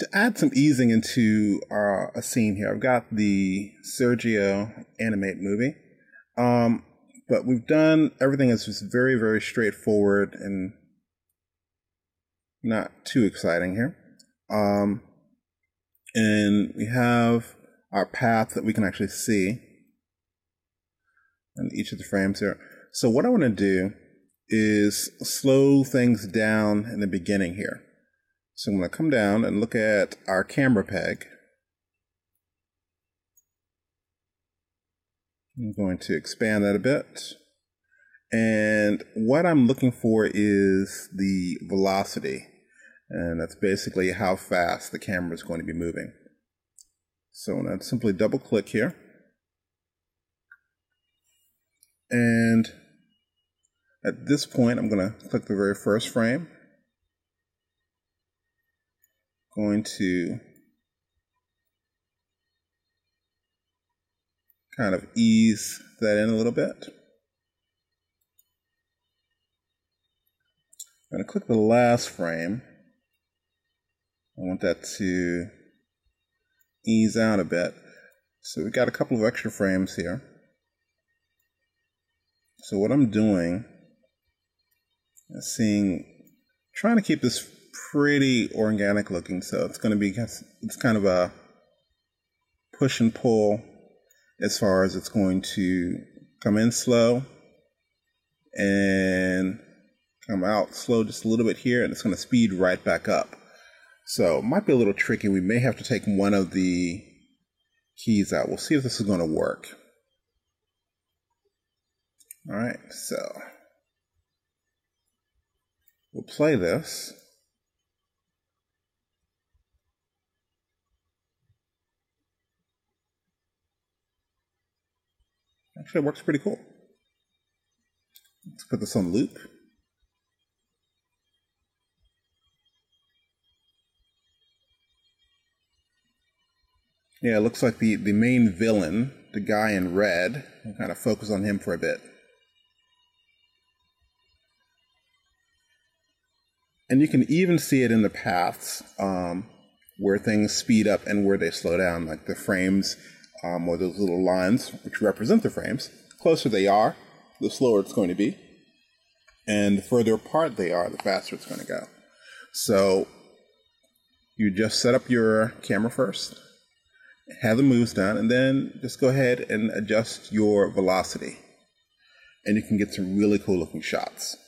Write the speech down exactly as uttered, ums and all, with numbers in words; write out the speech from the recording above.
To add some easing into our, a scene here, I've got the Sergio Animate movie. Um, but we've done everything that's just very, very straightforward and not too exciting here. Um, and we have our path that we can actually see in each of the frames here. So what I want to do is slow things down in the beginning here. So I'm going to come down and look at our camera peg. I'm going to expand that a bit. And what I'm looking for is the velocity. And that's basically how fast the camera is going to be moving. So I'm going to simply double click here. And at this point, I'm going to click the very first frame. Going to kind of ease that in a little bit. I'm going to click the last frame. I want that to ease out a bit. So we've got a couple of extra frames here. So what I'm doing is seeing, trying to keep this pretty organic looking, so it's going to be, it's kind of a push and pull as far as it's going to come in slow and come out slow just a little bit here, and it's going to speed right back up. So it might be a little tricky. We may have to take one of the keys out. We'll see if this is going to work. All right, so we'll play this. Actually, it works pretty cool. Let's put this on loop. Yeah, it looks like the, the main villain, the guy in red, we'll kind of focus on him for a bit. And you can even see it in the paths, um, where things speed up and where they slow down, like the frames. Um, or those little lines which represent the frames, the closer they are, the slower it's going to be. And the further apart they are, the faster it's going to go. So you just set up your camera first, have the moves done, and then just go ahead and adjust your velocity. And you can get some really cool looking shots.